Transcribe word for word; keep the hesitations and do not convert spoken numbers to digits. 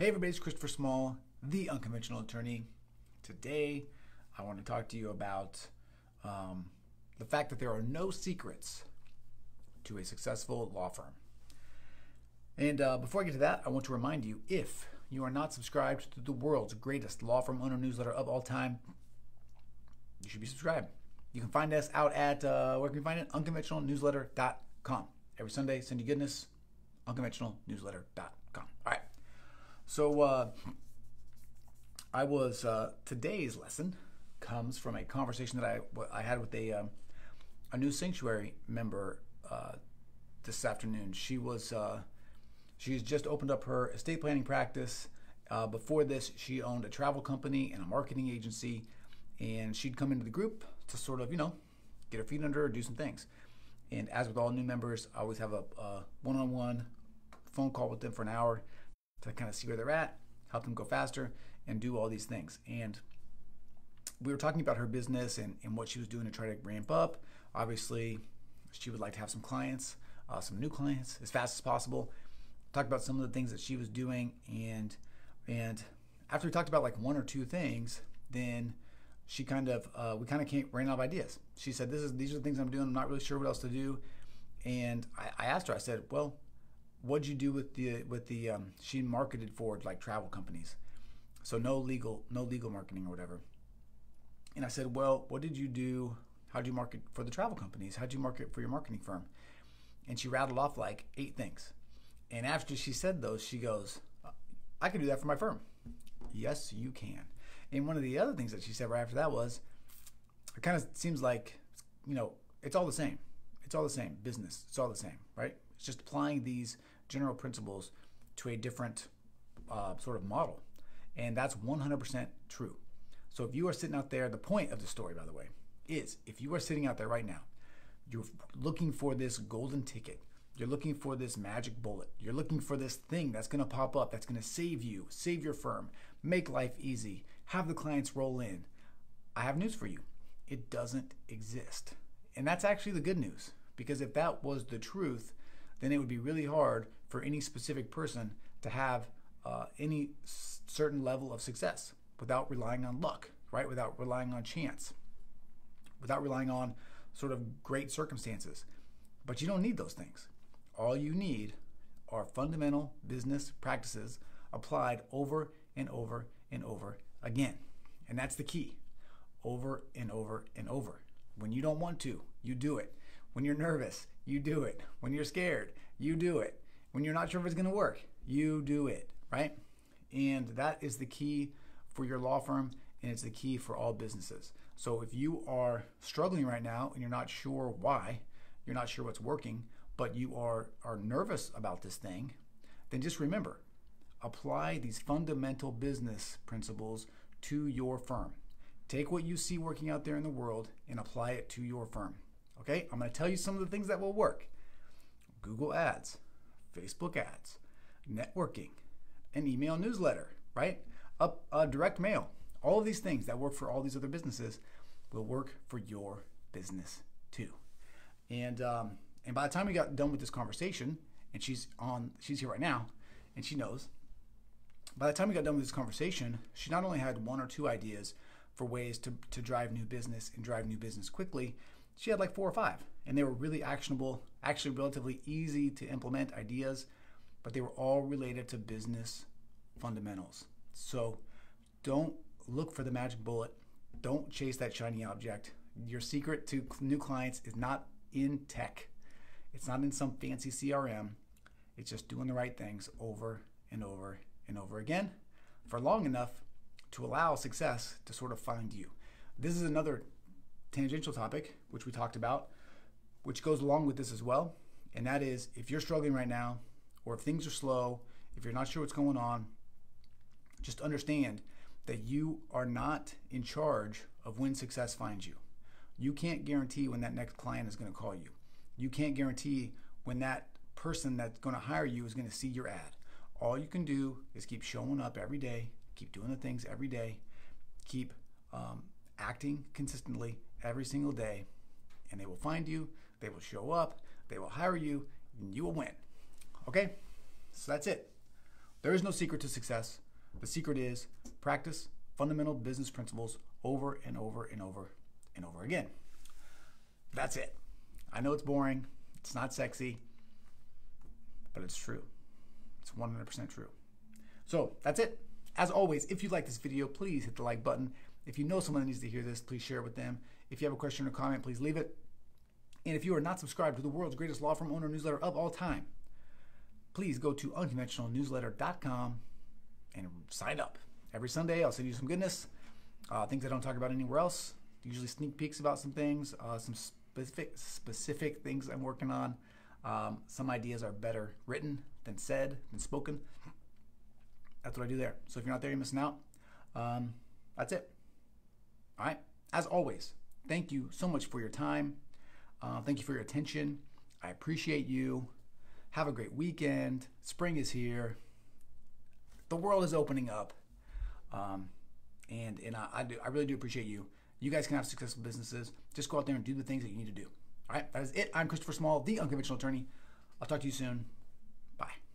Hey everybody, it's Christopher Small, The Unconventional Attorney. Today, I want to talk to you about um, the fact that there are no secrets to a successful law firm. And uh, before I get to that, I want to remind you, if you are not subscribed to the world's greatest law firm owner newsletter of all time, you should be subscribed. You can find us out at, uh, where can you find it? unconventional newsletter dot com. Every Sunday, send you goodness, unconventional newsletter dot com. All right. So uh, I was, uh, today's lesson comes from a conversation that I, I had with a, um, a new sanctuary member uh, this afternoon. She was, uh, she's just opened up her estate planning practice. Uh, before this, she owned a travel company and a marketing agency, and she'd come into the group to sort of, you know, get her feet under her, do some things. And as with all new members, I always have a one-on-one phone call with them for an hour to kind of see where they're at, help them go faster, and do all these things. And we were talking about her business and, and what she was doing to try to ramp up. Obviously, she would like to have some clients, uh, some new clients, as fast as possible. Talked about some of the things that she was doing, and and after we talked about like one or two things, then she kind of uh, we kind of came, ran out of ideas. She said, "This is these are the things I'm doing. I'm not really sure what else to do." And I, I asked her. I said, "Well, what'd you do with the with the um, she marketed for like travel companies, so no legal no legal marketing or whatever." And I said, "Well, what did you do? How'd you market for the travel companies? How'd you market for your marketing firm?" And she rattled off like eight things. And after she said those, she goes, "I can do that for my firm." Yes, you can. And one of the other things that she said right after that was, "It kind of seems like, you know, it's all the same. It's all the same business. It's all the same, right?" It's just applying these general principles to a different uh, sort of model. And that's one hundred percent true. So if you are sitting out there, the point of the story, by the way, is if you are sitting out there right now, you're looking for this golden ticket, you're looking for this magic bullet, you're looking for this thing that's gonna pop up, that's gonna save you, save your firm, make life easy, have the clients roll in, I have news for you. It doesn't exist. And that's actually the good news, because if that was the truth, then it would be really hard for any specific person to have uh, any certain level of success without relying on luck, right? Without relying on chance, without relying on sort of great circumstances. But you don't need those things. All you need are fundamental business practices applied over and over and over again. And that's the key, over and over and over. When you don't want to, you do it. When you're nervous, you do it. When you're scared, you do it. When you're not sure if it's gonna work, you do it, right? And that is the key for your law firm, and it's the key for all businesses. So if you are struggling right now and you're not sure why, you're not sure what's working, but you are, are nervous about this thing, then just remember, apply these fundamental business principles to your firm. Take what you see working out there in the world and apply it to your firm. Okay, I'm gonna tell you some of the things that will work. Google Ads, Facebook Ads, networking, an email newsletter, right? Up, uh, direct mail. All of these things that work for all these other businesses will work for your business too. And um, and by the time we got done with this conversation, and she's on, she's here right now, and she knows, by the time we got done with this conversation, she not only had one or two ideas for ways to, to drive new business and drive new business quickly, she had like four or five, and they were really actionable, actually relatively easy to implement ideas, but they were all related to business fundamentals. So don't look for the magic bullet. Don't chase that shiny object. Your secret to new clients is not in tech. It's not in some fancy C R M. It's just doing the right things over and over and over again for long enough to allow success to sort of find you. This is another tangential topic, which we talked about, which goes along with this as well. And that is, if you're struggling right now, or if things are slow, if you're not sure what's going on, just understand that you are not in charge of when success finds you. You can't guarantee when that next client is going to call you. You can't guarantee when that person that's going to hire you is going to see your ad. All you can do is keep showing up every day, keep doing the things every day, keep um, acting consistently every single day, and they will find you, they will show up, they will hire you, and you will win. Okay, so that's it. There is no secret to success. The secret is practice fundamental business principles over and over and over and over again. That's it. I know it's boring, it's not sexy, but it's true. It's one hundred percent true. So that's it. As always, if you like this video, please hit the like button. If you know someone that needs to hear this, please share it with them. If you have a question or comment, please leave it. And if you are not subscribed to the world's greatest law firm owner newsletter of all time, please go to unconventional newsletter dot com and sign up. Every Sunday, I'll send you some goodness, uh, things I don't talk about anywhere else, usually sneak peeks about some things, uh, some specific, specific things I'm working on. Um, some ideas are better written than said, than spoken. That's what I do there. So if you're not there, you're missing out. Um, that's it. All right. As always, thank you so much for your time. Uh, thank you for your attention. I appreciate you. Have a great weekend. Spring is here. The world is opening up. Um, and and I, I, do, I really do appreciate you. You guys can have successful businesses. Just go out there and do the things that you need to do. All right. That is it. I'm Christopher Small, the Unconventional Attorney. I'll talk to you soon. Bye.